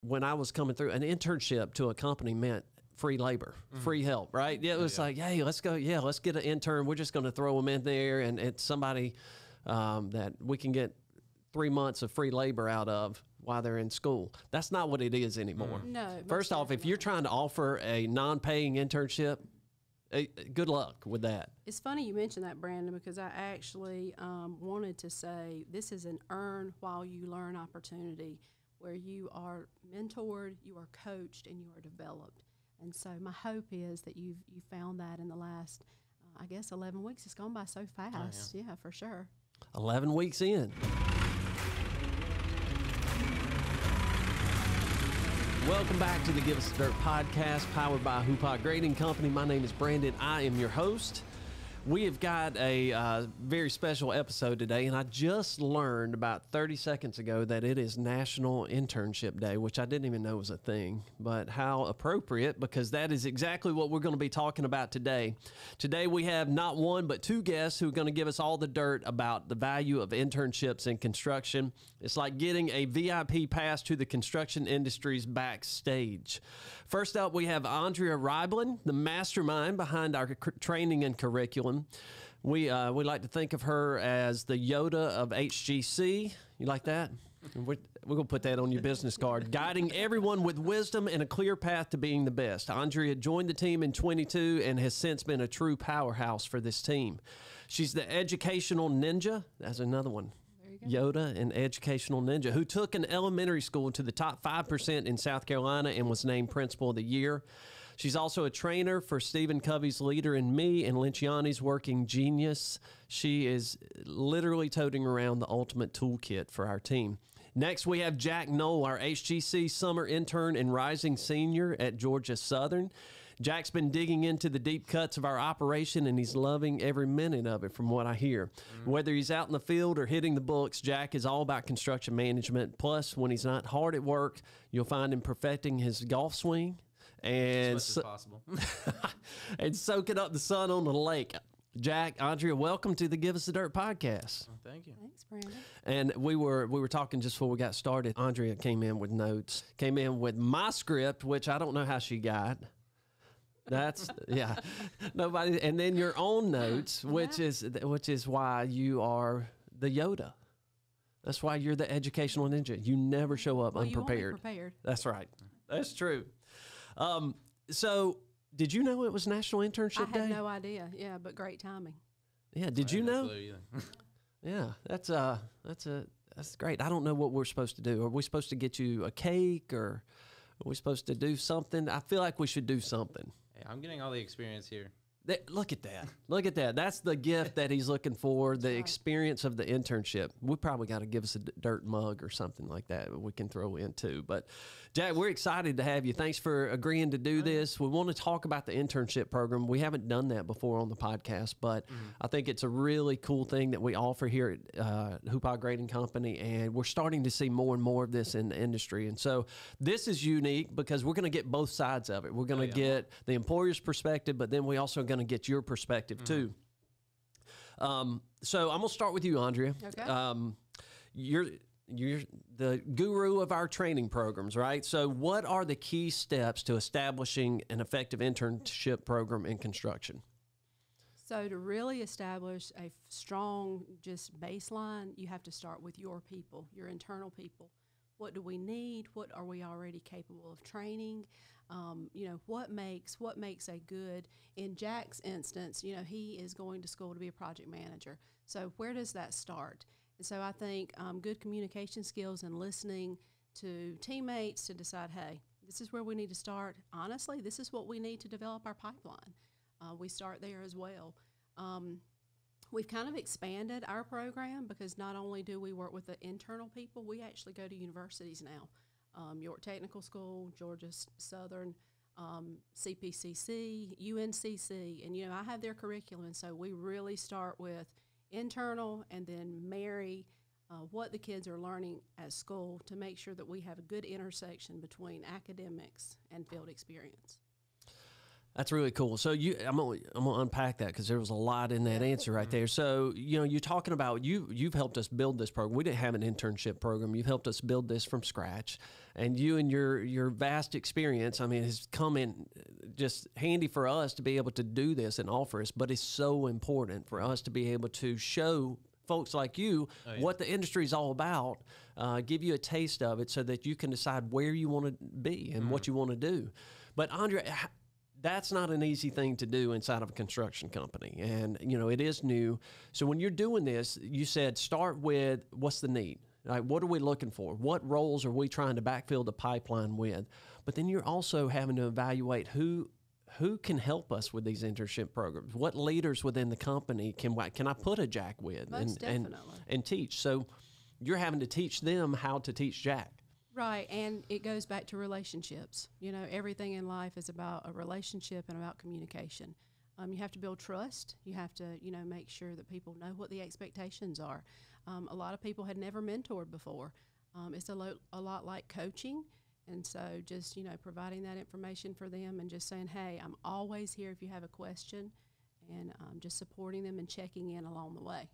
when I was coming through, an internship to a company meant free labor, free help, right? Yeah, it was like, hey, let's go. Yeah, let's get an intern. We're just going to throw them in there, and it's somebody that we can get 3 months of free labor out of while they're in school. That's not what it is anymore. No. First off, if you're trying to offer a non-paying internship, good luck with that. It's funny you mentioned that, Brandon, because I actually wanted to say this is an earn while you learn opportunity where you are mentored, you are coached, and you are developed. And so my hope is that you found that in the last, I guess, 11 weeks. It's gone by so fast. Oh, yeah. Yeah, for sure. 11 weeks in. Welcome back to the Give Us the Dirt podcast, powered by Hoopaugh Grading Company. My name is Brandon. I am your host. We have got a very special episode today, and I just learned about 30 seconds ago that it is National Internship Day, which I didn't even know was a thing, but how appropriate, because that is exactly what we're going to be talking about today. Today we have not one, but two guests who are going to give us all the dirt about the value of internships in construction. It's like getting a VIP pass to the construction industry's backstage. First up, we have Andrea Ribelin, the mastermind behind our training and curriculum. We like to think of her as the Yoda of HGC. You like that? We're going to put that on your business card. Guiding everyone with wisdom and a clear path to being the best. Andrea joined the team in 22 and has since been a true powerhouse for this team. She's the educational ninja. That's another one. Yoda and educational ninja, who took an elementary school to the top 5% in South Carolina and was named Principal of the Year. She's also a trainer for Stephen Covey's Leader in Me and Linciani's Working Genius. She is literally toting around the ultimate toolkit for our team. Next, we have Jack Noll, our HGC summer intern and rising senior at Georgia Southern. Jack's been digging into the deep cuts of our operation, and he's loving every minute of it from what I hear. Whether he's out in the field or hitting the books, Jack is all about construction management. Plus, when he's not hard at work, you'll find him perfecting his golf swing and as much as possible. And soaking up the sun on the lake. Jack, Andrea, welcome to the Give Us the Dirt podcast. Well, thank you. Thanks, Brandon. And we were talking just before we got started. Andrea came in with notes, came in with my script, which I don't know how she got. That's yeah. Nobody, and then your own notes, which is why you are the Yoda. That's why you're the educational ninja. You never show up unprepared. You won't be prepared. That's right. That's true. So, did you know it was National Internship Day? I had no idea. Yeah, but great timing. Yeah. Did you know? Yeah. That's great. I don't know what we're supposed to do. Are we supposed to get you a cake, or are we supposed to do something? I feel like we should do something. Hey, I'm getting all the experience here. Look at that. Look at that. That's the gift that he's looking for, the experience of the internship. We probably got to give us a dirt mug or something like that we can throw in too. But, Jack, we're excited to have you. Thanks for agreeing to do this. We want to talk about the internship program. We haven't done that before on the podcast, but I think it's a really cool thing that we offer here at Hoopaugh Grading Company, and we're starting to see more and more of this in the industry. And so this is unique because we're going to get both sides of it. We're going to get the employer's perspective, but then we also going to get your perspective too. So I'm gonna start with you, Andrea. Okay. You're the guru of our training programs, right? So what are the key steps to establishing an effective internship program in construction? So to really establish a strong just baseline, you have to start with your people, your internal people. What do we need? What are we already capable of training? You know, what makes a good, in Jack's instance, you know, he is going to school to be a project manager. So where does that start? And so I think good communication skills and listening to teammates to decide, hey, this is where we need to start. Honestly, this is what we need to develop our pipeline. We start there as well. We've kind of expanded our program because not only do we work with the internal people, we actually go to universities now. York Technical School, Georgia Southern, CPCC, UNCC, and you know, I have their curriculum, and so we really start with internal and then marry what the kids are learning at school to make sure that we have a good intersection between academics and field experience. That's really cool. So I'm gonna unpack that because there was a lot in that answer right there. So you're talking about you've helped us build this program. We didn't have an internship program. You've helped us build this from scratch, and you and your vast experience, I mean, has come in just handy for us to be able to do this and offer us. But it's so important for us to be able to show folks like you what the industry is all about, give you a taste of it so that you can decide where you want to be and what you want to do. But Andrea, that's not an easy thing to do inside of a construction company. And, it is new. So when you're doing this, you said start with what's the need? Like, what are we looking for? What roles are we trying to backfill the pipeline with? But then you're also having to evaluate who can help us with these internship programs. What leaders within the company can I put a Jack with and teach? So you're having to teach them how to teach Jack. Right, and it goes back to relationships. Everything in life is about a relationship and about communication. You have to build trust. You have to, make sure that people know what the expectations are. A lot of people had never mentored before. It's a lot like coaching, and so just, providing that information for them and just saying, hey, I'm always here if you have a question, and just supporting them and checking in along the way.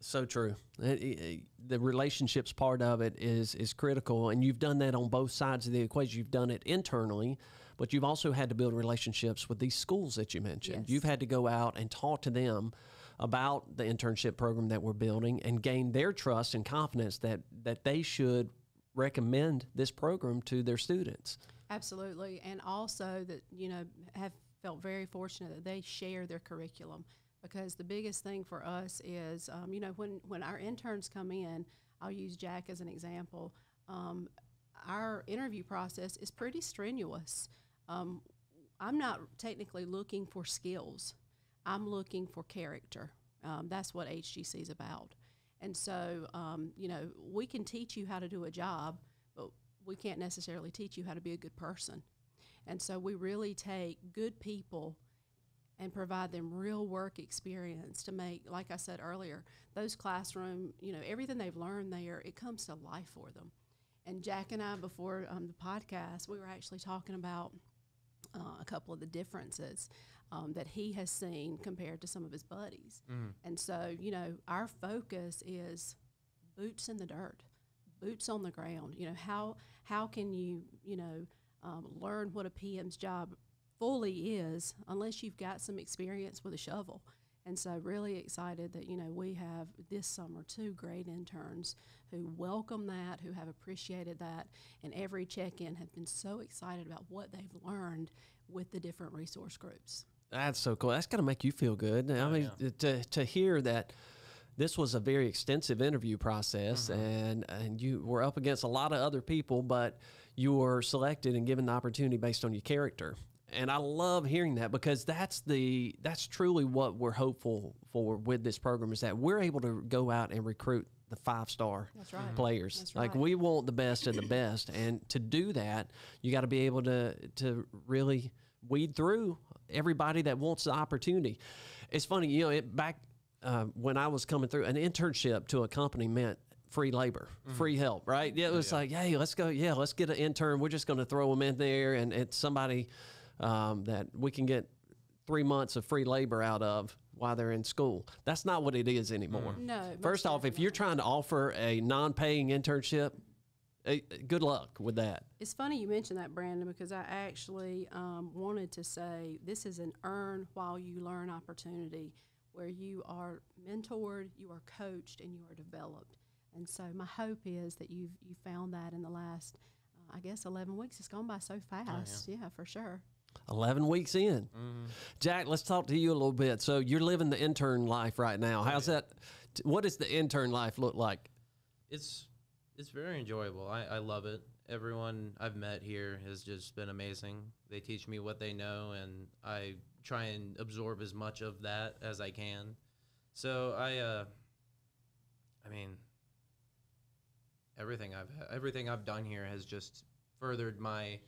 So true. The relationships part of it is critical, and you've done that on both sides of the equation. You've done it internally, but you've also had to build relationships with these schools that you mentioned. Yes. You've had to go out and talk to them about the internship program that we're building and gain their trust and confidence that they should recommend this program to their students. Absolutely, and also that, have felt very fortunate that they share their curriculum. Because the biggest thing for us is, when our interns come in, I'll use Jack as an example, our interview process is pretty strenuous. I'm not technically looking for skills. I'm looking for character. That's what HGC is about. And so, we can teach you how to do a job, but we can't necessarily teach you how to be a good person. And so we really take good people and provide them real work experience to make, like I said earlier, those classroom, everything they've learned there, it comes to life for them. And Jack and I, before the podcast, we were actually talking about a couple of the differences that he has seen compared to some of his buddies. Mm. And so, our focus is boots in the dirt, boots on the ground. How can you, learn what a PM's job fully is unless you've got some experience with a shovel. And so really excited that we have this summer 2 great interns who welcome that, who have appreciated that, and every check-in have been so excited about what they've learned with the different resource groups. That's so cool. That's got to make you feel good. I mean, yeah. To hear that this was a very extensive interview process, and you were up against a lot of other people, but you were selected and given the opportunity based on your character. And I love hearing that, because that's truly what we're hopeful for with this program, is that we're able to go out and recruit the 5-star players. That's right. Like, we want the best of the best. And to do that, you got to be able to really weed through everybody that wants the opportunity. It's funny, back when I was coming through, an internship to a company meant free labor, free help, right? Yeah, it was like, hey, let's go. Yeah, let's get an intern. We're just going to throw them in there, and it's somebody that we can get 3 months of free labor out of while they're in school. That's not what it is anymore. No. First off, if you're trying to offer a non-paying internship, good luck with that. It's funny you mentioned that, Brandon, because I actually wanted to say this is an earn while you learn opportunity where you are mentored, you are coached, and you are developed. And so my hope is that you found that in the last, 11 weeks. It's gone by so fast. Yeah, for sure. 11 weeks in. Jack, let's talk to you a little bit. So you're living the intern life right now. How's that? What does the intern life look like? It's very enjoyable. I love it. Everyone I've met here has just been amazing. They teach me what they know, and I try and absorb as much of that as I can. So I mean, everything I've done here has just furthered my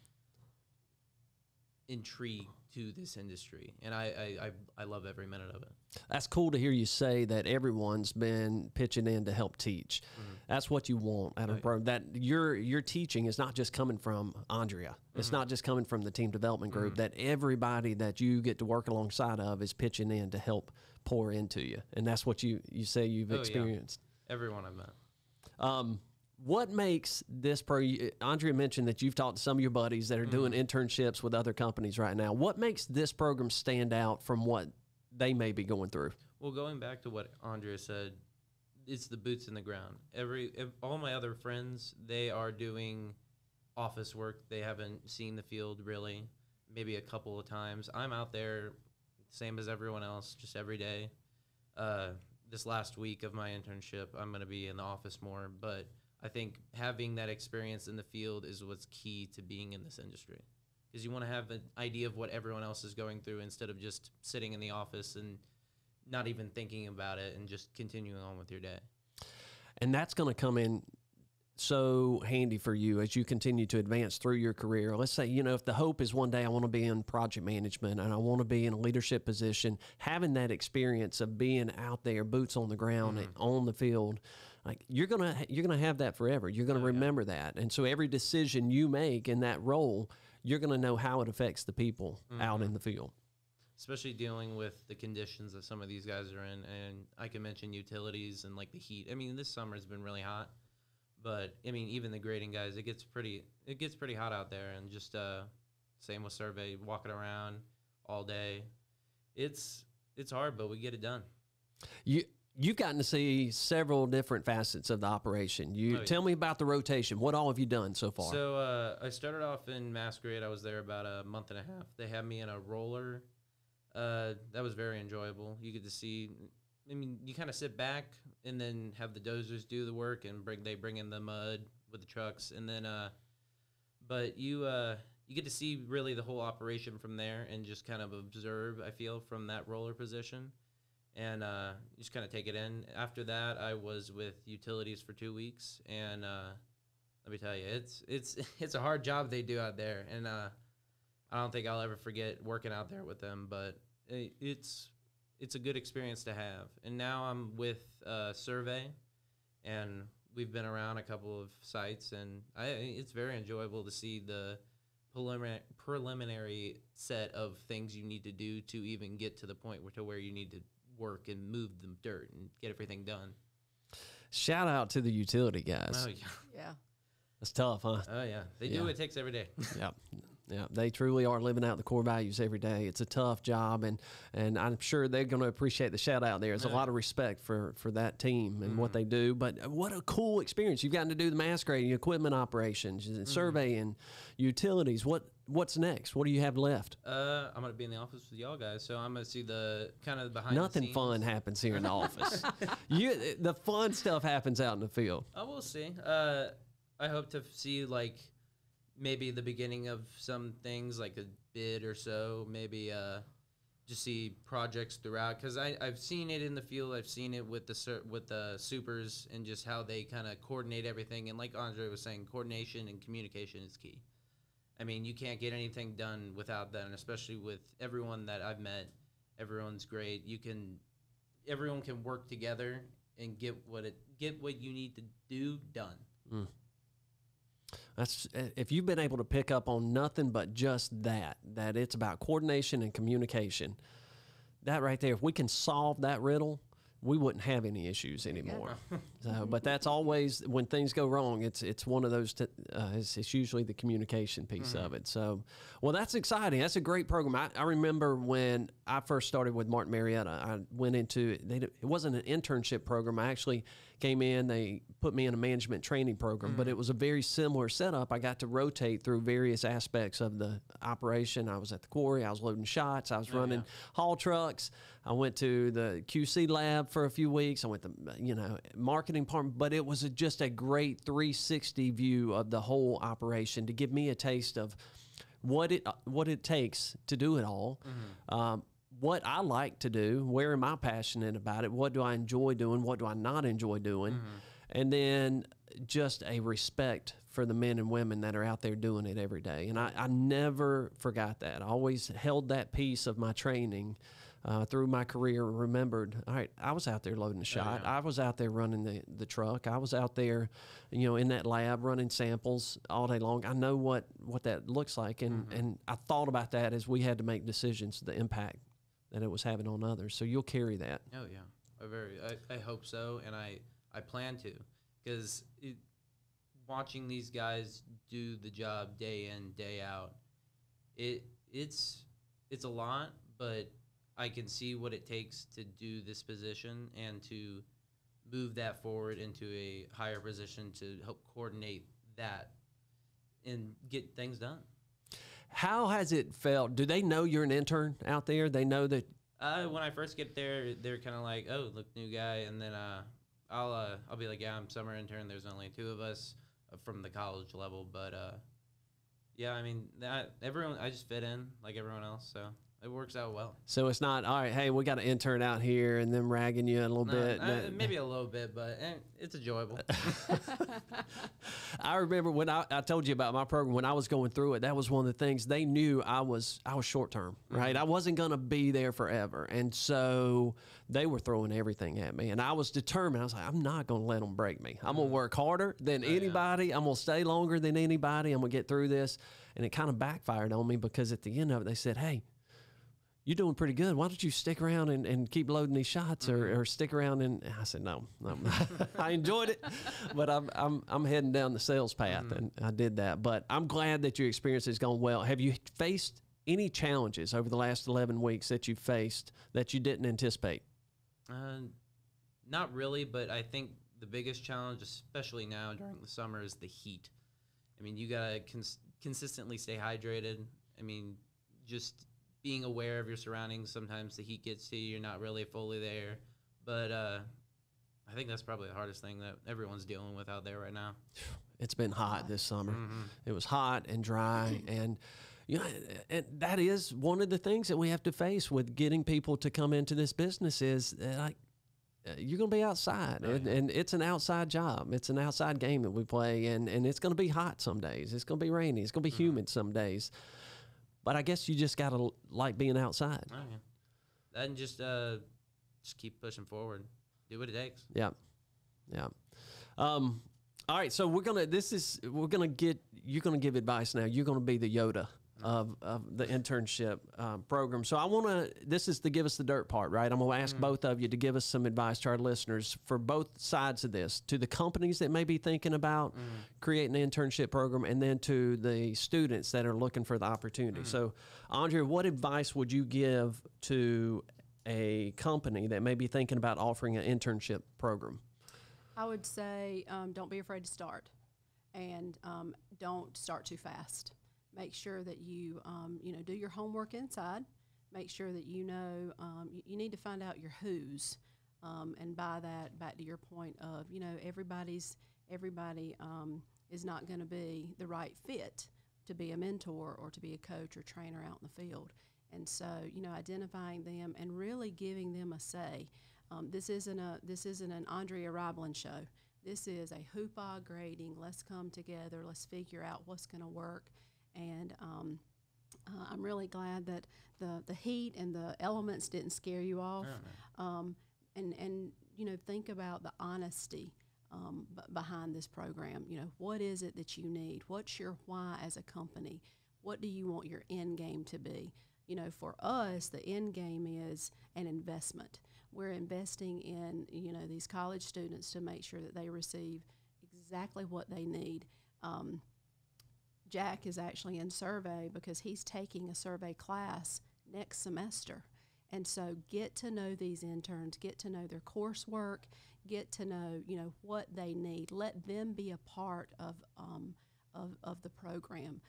intrigue to this industry, and I love every minute of it. That's cool to hear you say that everyone's been pitching in to help teach. Mm-hmm. That's what you want out of a program. That your teaching is not just coming from Andrea. Mm-hmm. It's not just coming from the team development group. Mm-hmm. That everybody that you get to work alongside of is pitching in to help pour into you, and that's what you say you've experienced. Yeah. Everyone I've met. What makes this Andrea mentioned that you've talked to some of your buddies that are doing internships with other companies right now. What makes this program stand out from what they may be going through? Well, going back to what Andrea said, it's the boots in the ground. All my other friends, they are doing office work. They haven't seen the field really, maybe a couple of times. I'm out there, same as everyone else, just every day. This last week of my internship, I'm going to be in the office more, but I think having that experience in the field is what's key to being in this industry, because you want to have an idea of what everyone else is going through instead of just sitting in the office and not even thinking about it and just continuing on with your day. And that's going to come in so handy for you as you continue to advance through your career. Let's say, you know, if the hope is one day I want to be in project management and I want to be in a leadership position, having that experience of being out there, boots on the ground and on the field, like you're gonna have that forever. You're gonna remember that, and so every decision you make in that role, you're gonna know how it affects the people out in the field. Especially dealing with the conditions that some of these guys are in, and I can mention utilities and like the heat. I mean, this summer has been really hot. But I mean, even the grading guys, it gets pretty hot out there, and just same with survey, walking around all day. It's hard, but we get it done. You've gotten to see several different facets of the operation. Tell me about the rotation. What all have you done so far? So I started off in Masquerade. I was there about a month and a half. They had me in a roller. That was very enjoyable. You get to see. I mean, you kind of sit back and then have the dozers do the work, and they bring in the mud with the trucks, and then but you get to see really the whole operation from there and just kind of observe, I feel, from that roller position, and just kind of take it in. After that, I was with utilities for 2 weeks, and let me tell you, it's a hard job they do out there, and I don't think I'll ever forget working out there with them, but it's a good experience to have. And now I'm with Survey, and we've been around a couple of sites, and it's very enjoyable to see the preliminary set of things you need to do to even get to the point where you need to work and move the dirt and get everything done. Shout out to the utility guys. Oh, yeah. Yeah. That's tough, huh? Oh, yeah. They do what it takes every day. Yeah. Yeah, they truly are living out the core values every day. It's a tough job, and I'm sure they're going to appreciate the shout out there. There's a lot of respect for that team and what they do. But what a cool experience. You've gotten to do the masquerading, equipment operations, and surveying, utilities. What's next? What do you have left? I'm going to be in the office with y'all guys, so I'm going to see the kind of behind the scenes. Nothing fun happens here in the office. The fun stuff happens out in the field. Oh, we'll see. I hope to see, like, maybe the beginning of some things, like a bid or so, maybe just see projects throughout. Because I've seen it in the field. I've seen it with the supers and just how they kind of coordinate everything. And like Andre was saying, coordination and communication is key. I mean, you can't get anything done without that, and especially with everyone that I've met. Everyone's great. Everyone can work together and get what you need to do done. Mm. That's, if you've been able to pick up on nothing but just that it's about coordination and communication, that right there, if we can solve that riddle, we wouldn't have any issues anymore. So, but that's always, when things go wrong, it's one of those, it's usually the communication piece of it. So, well, that's exciting. That's a great program. I remember when I first started with Martin Marietta, I went into, it wasn't an internship program. I actually came in, they put me in a management training program, but it was a very similar setup. I got to rotate through various aspects of the operation. I was at the quarry, I was loading shots, I was running haul trucks. I went to the QC lab for a few weeks. I went to, you know, marketing department, but it was just a great 360 view of the whole operation to give me a taste of what it takes to do it all. What I like to do, where am I passionate about it? What do I enjoy doing? What do I not enjoy doing? And then just a respect for the men and women that are out there doing it every day. And I never forgot that. I always held that piece of my training through my career, remembered, all right, I was out there loading the shot. I was out there running the truck. I was out there, you know, in that lab running samples all day long. I know what that looks like. And, and I thought about that as we had to make decisions, the impact that it was having on others. So you'll carry that. Oh, yeah. I hope so. And I plan to, because watching these guys do the job day in, day out, it's a lot, but I can see what it takes to do this position and to move that forward into a higher position to help coordinate that and get things done. How has it felt? Do they know you're an intern out there? They know that? When I first get there, they're kind of like, oh, look, new guy. And then I'll be like, yeah, I'm summer intern. There's only two of us from the college level. But, yeah, I mean, I just fit in like everyone else, so it works out well. So it's not, all right, hey, we got an intern out here and them ragging you a little bit. Maybe a little bit, but it's enjoyable. I remember when I told you about my program, when I was going through it, that was one of the things they knew. I was short-term, right? I wasn't going to be there forever. And so they were throwing everything at me. And I was determined. I was like, I'm not going to let them break me. I'm going to work harder than anybody. I'm going to stay longer than anybody. I'm going to get through this. And it kind of backfired on me, because at the end of it, they said, hey, you're doing pretty good. Why don't you stick around and keep loading these shots, or stick around? And I said, no. I enjoyed it, but I'm heading down the sales path, and I did that. But I'm glad that your experience has gone well. Have you faced any challenges over the last 11 weeks that you faced that you didn't anticipate? Not really, but I think the biggest challenge, especially now during the summer, is the heat. I mean, you got to consistently stay hydrated. I mean, just being aware of your surroundings. Sometimes the heat gets to you, you're not really fully there. But I think that's probably the hardest thing that everyone's dealing with out there right now. It's been hot this summer. It was hot and dry. And you know, and that is one of the things that we have to face with getting people to come into this business is like, you're going to be outside, and it's an outside job. It's an outside game that we play, and it's going to be hot some days. It's going to be rainy. It's going to be humid some days. But I guess you just got to like being outside. Oh, yeah. And just keep pushing forward. Do what it takes. Yeah. Yeah. All right. So you're going to give advice now. You're going to be the Yoda of the internship program. So this is the give us the dirt part, right? I'm going to ask both of you to give us some advice to our listeners for both sides of this, to the companies that may be thinking about creating an internship program, and then to the students that are looking for the opportunity. So Andrea, what advice would you give to a company that may be thinking about offering an internship program? I would say, don't be afraid to start, and don't start too fast. Make sure that you, you know, do your homework inside. Make sure that you know, you need to find out your who's, and by that, back to your point of, you know, everybody is not going to be the right fit to be a mentor or to be a coach or trainer out in the field. And so, you know, identifying them and really giving them a say. This isn't an Andrea Ribelin show. This is a Hoopaugh Grading. Let's come together. Let's figure out what's going to work. And I'm really glad that the heat and the elements didn't scare you off. And you know, think about the honesty behind this program. You know, what is it that you need? What's your why as a company? What do you want your end game to be? You know, for us, the end game is an investment. We're investing in, you know, these college students to make sure that they receive exactly what they need. Jack is actually in survey because he's taking a survey class next semester. And so get to know these interns, get to know their coursework, get to know, you know, what they need. Let them be a part of the program.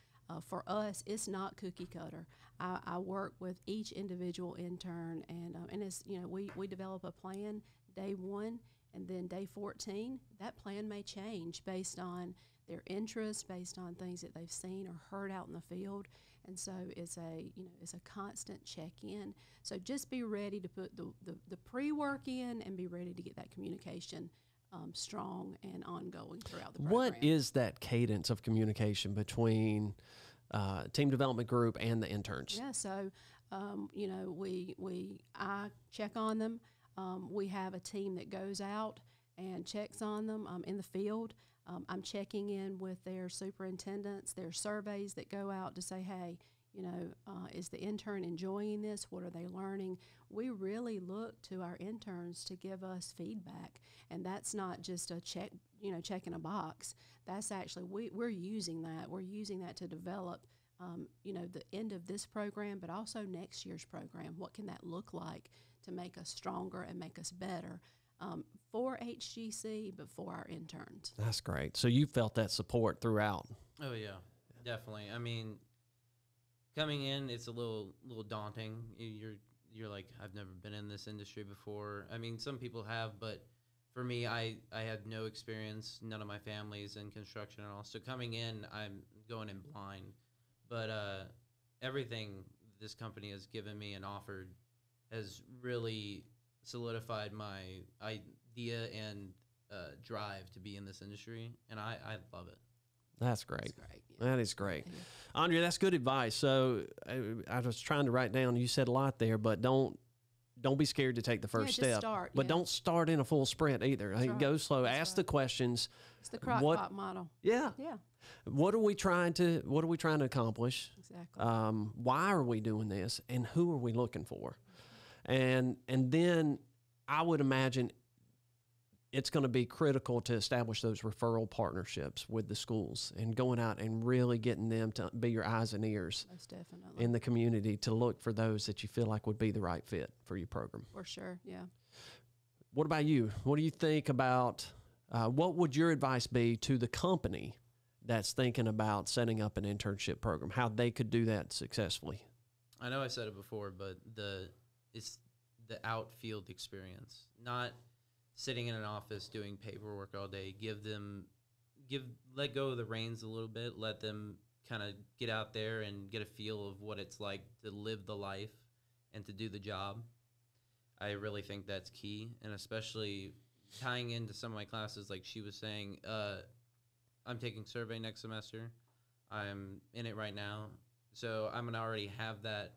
For us, it's not cookie cutter. I work with each individual intern, and it's, you know, we develop a plan day one, and then day 14, that plan may change based on their interests, based on things that they've seen or heard out in the field. And so it's a, you know, it's a constant check-in. So just be ready to put the pre-work in and be ready to get that communication strong and ongoing throughout the program. What is that cadence of communication between team development group and the interns? Yeah, so you know, I check on them. We have a team that goes out and checks on them in the field. I'm checking in with their superintendents, their surveys that go out to say, hey, you know, is the intern enjoying this? What are they learning? We really look to our interns to give us feedback, and that's not just a check, you know, check in a box. That's actually, we're using that. We're using that to develop, you know, the end of this program, but also next year's program. What can that look like to make us stronger and make us better? For HGC, but for our interns. That's great. So you felt that support throughout. Oh yeah, definitely. I mean, coming in, it's a little daunting. You're like, I've never been in this industry before. I mean, some people have, but for me, I had no experience. None of my family's in construction at all. So coming in, I'm going in blind. But everything this company has given me and offered has really solidified my idea and drive to be in this industry, and I love it. That's great. That's great. Yeah. That is great. Yeah. Andrea, that's good advice. So I was trying to write down, you said a lot there, but don't be scared to take the first step. Start, but don't start in a full sprint either. Right. Go slow. Ask the questions. It's the crockpot model. Yeah. Yeah. What are we trying to accomplish? Exactly. Why are we doing this, and who are we looking for? And then I would imagine it's going to be critical to establish those referral partnerships with the schools and going out and really getting them to be your eyes and ears in the community to look for those that you feel like would be the right fit for your program. For sure, yeah. What about you? What do you think about, what would your advice be to the company that's thinking about setting up an internship program, how they could do that successfully? I know I said it before, but it's the outfield experience, not sitting in an office doing paperwork all day. Let go of the reins a little bit, let them kind of get out there and get a feel of what it's like to live the life and to do the job. I really think that's key, and especially tying into some of my classes, like she was saying, I'm taking survey next semester. I'm in it right now. So I'm going to already have that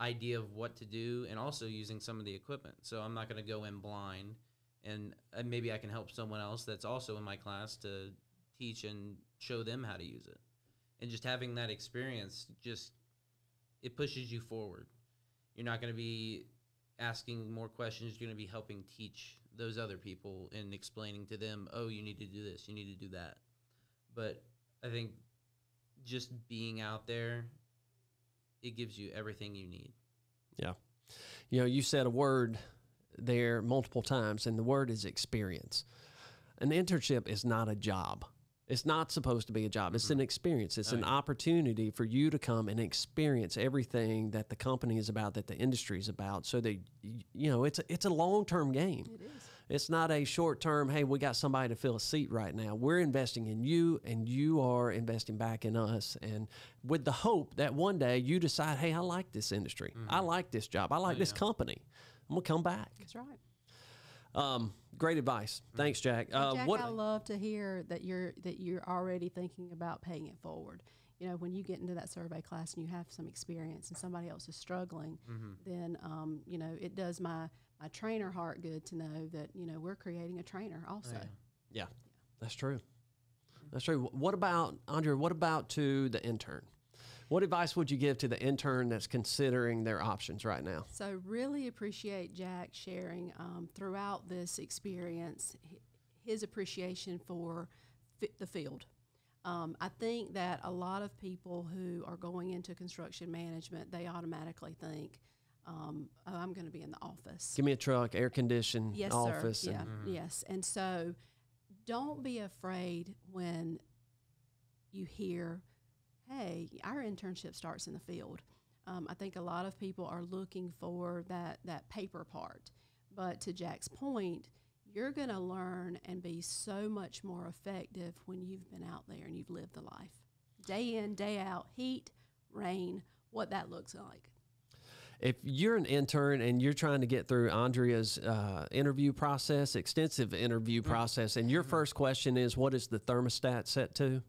idea of what to do, and also using some of the equipment. So I'm not going to go in blind, and maybe I can help someone else that's also in my class to teach and show them how to use it. And just having that experience, just it pushes you forward. You're not going to be asking more questions. You're going to be helping teach those other people and explaining to them, oh, you need to do this, you need to do that. But I think just being out there, it gives you everything you need. Yeah. You know, you said a word there multiple times, and the word is experience. An internship is not a job. It's not supposed to be a job. It's an experience. It's an opportunity for you to come and experience everything that the company is about, that the industry is about, so that, you know, it's a long-term game. It is. It's not a short-term, hey, we got somebody to fill a seat right now. We're investing in you, and you are investing back in us, and with the hope that one day you decide, hey, I like this industry. Mm-hmm. I like this job. I like this company. I'm going to come back. That's right. Great advice. Mm-hmm. Thanks, Jack. Jack, I love to hear that you're already thinking about paying it forward. You know, when you get into that survey class and you have some experience and somebody else is struggling, mm-hmm. then, you know, it does my trainer heart good to know that, you know, we're creating a trainer also. Yeah. Yeah, that's true. That's true. What about, Andrea, what about to the intern? What advice would you give to the intern that's considering their options right now? So really appreciate Jack sharing throughout this experience his appreciation for the field. I think that a lot of people who are going into construction management, they automatically think, oh, I'm going to be in the office. Give me a truck, air-conditioned office. Yes, sir. Yeah. Mm-hmm. Yes. And so don't be afraid when you hear, hey, our internship starts in the field. I think a lot of people are looking for that paper part. But to Jack's point, you're going to learn and be so much more effective when you've been out there and you've lived the life. Day in, day out, heat, rain, what that looks like. If you're an intern and you're trying to get through Andrea's interview process, extensive interview process, and your first question is, what is the thermostat set to?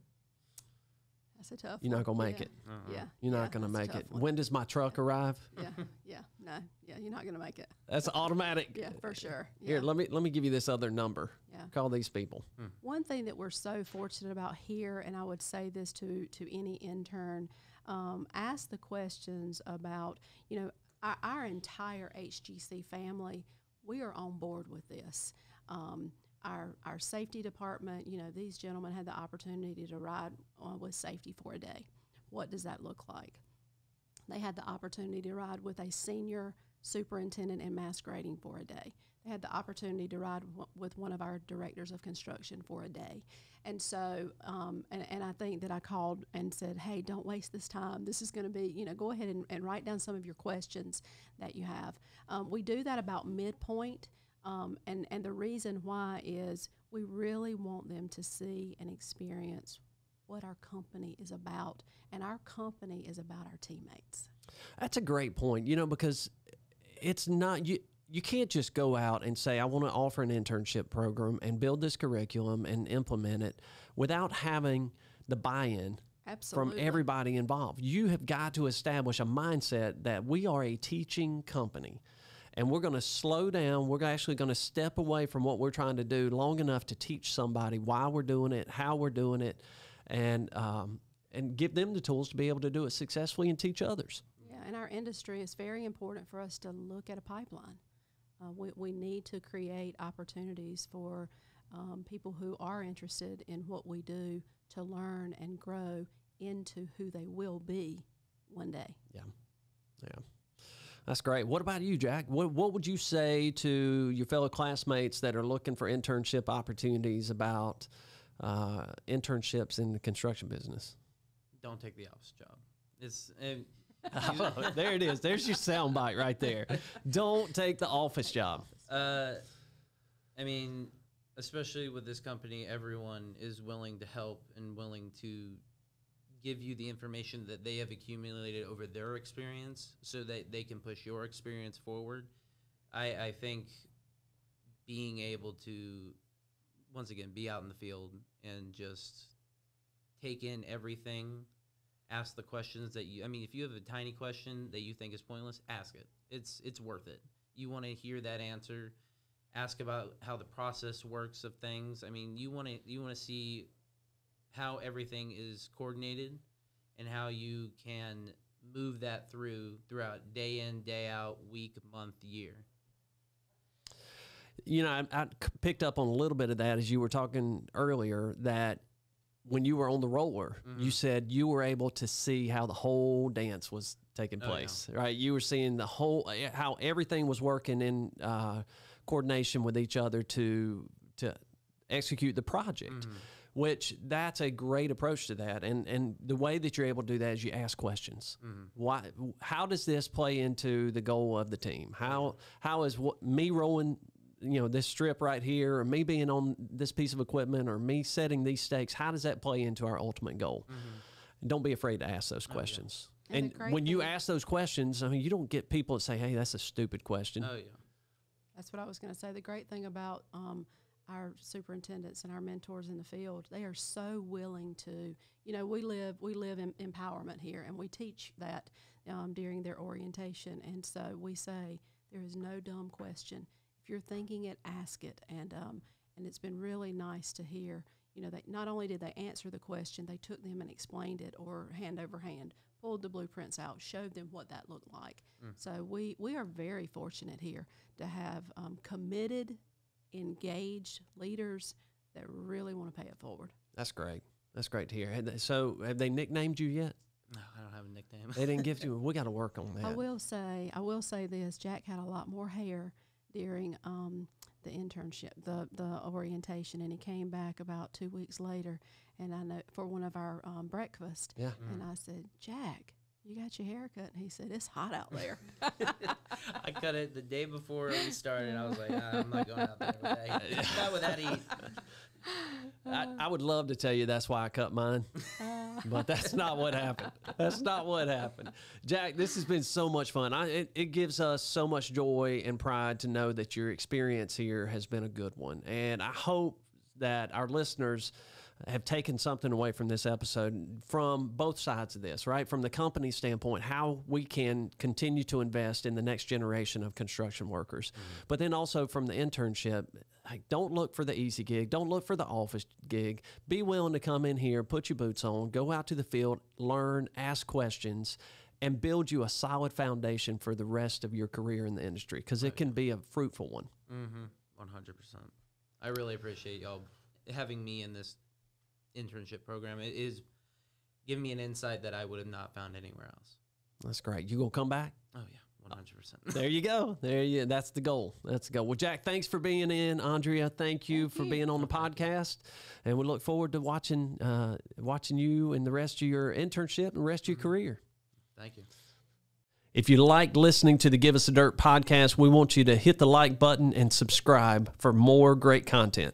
That's a tough one. You're not going to make it. Yeah. You're not going to make it. When does my truck arrive? Yeah, you're not going to make it. That's automatic. Yeah, for sure. Yeah. Here, let me give you this other number. Yeah. Call these people. One thing that we're so fortunate about here, and I would say this to any intern, ask the questions about, you know, our entire HGC family, we are on board with this. Our safety department, you know, these gentlemen had the opportunity to ride with safety for a day. What does that look like? They had the opportunity to ride with a senior superintendent in mass grading for a day. They had the opportunity to ride with one of our directors of construction for a day. And so, and I think that I called and said, hey, don't waste this time. This is going to be, you know, go ahead and write down some of your questions that you have. We do that about midpoint. And the reason why is we really want them to see and experience what our company is about, and our company is about our teammates. That's a great point, you know, because it's not you can't just go out and say, I want to offer an internship program and build this curriculum and implement it without having the buy-in from everybody involved. You have got to establish a mindset that we are a teaching company. And we're going to slow down. We're actually going to step away from what we're trying to do long enough to teach somebody why we're doing it, how we're doing it, and give them the tools to be able to do it successfully and teach others. Yeah, and our industry is very important for us to look at a pipeline. We need to create opportunities for people who are interested in what we do to learn and grow into who they will be one day. Yeah, yeah. That's great. What about you, Jack? What would you say to your fellow classmates that are looking for internship opportunities about internships in the construction business? Don't take the office job. Oh, there it is. There's your soundbite right there. Don't take the office job. I mean, especially with this company, everyone is willing to help and willing to give you the information that they have accumulated over their experience so that they can push your experience forward. I think being able to, once again, be out in the field and just take in everything, ask the questions that you, I mean, if you have a tiny question that you think is pointless, ask it. It's worth it. You want to hear that answer. Ask about how the process works of things. I mean, you want to see how everything is coordinated and how you can move that throughout day in, day out, week, month, year. You know, I picked up on a little bit of that as you were talking earlier, that when you were on the roller, you said you were able to see how the whole dance was taking place, right? You were seeing the whole, how everything was working in coordination with each other to execute the project. Which that's a great approach to that. And the way that you're able to do that is you ask questions. Why? How does this play into the goal of the team? How is me rolling, you know, this strip right here, or me being on this piece of equipment, or me setting these stakes, how does that play into our ultimate goal? Don't be afraid to ask those questions. And when you ask those questions, I mean, you don't get people that say, hey, that's a stupid question. That's what I was going to say. The great thing about our superintendents and our mentors in the field, they are so willing to, you know, we live in empowerment here, and we teach that during their orientation. And so we say, there is no dumb question. If you're thinking it, ask it. And it's been really nice to hear, you know, that not only did they answer the question, they took them and explained it, or hand over hand, pulled the blueprints out, showed them what that looked like. So we are very fortunate here to have committed, engaged leaders that really want to pay it forward. That's great. That's great to hear. So have they nicknamed you yet? No, I don't have a nickname. They didn't give you. We got to work on that. I will say this. Jack had a lot more hair during the internship, the orientation, and he came back about 2 weeks later. And I know for one of our breakfast. And I said, Jack, you got your hair cut? And he said, it's hot out there. I cut it the day before we started. I was like, I'm not going out there with that heat. Not with that heat. I would love to tell you that's why I cut mine, but that's not what happened. That's not what happened. Jack, this has been so much fun. It gives us so much joy and pride to know that your experience here has been a good one. And I hope that our listeners have taken something away from this episode from both sides of this, right? From the company standpoint, how we can continue to invest in the next generation of construction workers. Mm-hmm. But then also from the internship, like, don't look for the easy gig. Don't look for the office gig. Be willing to come in here, put your boots on, go out to the field, learn, ask questions, and build you a solid foundation for the rest of your career in the industry, because it can be a fruitful one. Mm-hmm. 100%. I really appreciate y'all having me in this internship program. It is giving me an insight that I would have not found anywhere else. That's great. You gonna come back? Oh yeah, 100%. There you go. There you. That's the goal. That's the goal. Well, Jack, thanks for being in. Andrea, thank you for being on the podcast, and we look forward to watching watching you and the rest of your internship and the rest of your career. Thank you. If you liked listening to the Give Us the Dirt podcast, we want you to hit the like button and subscribe for more great content.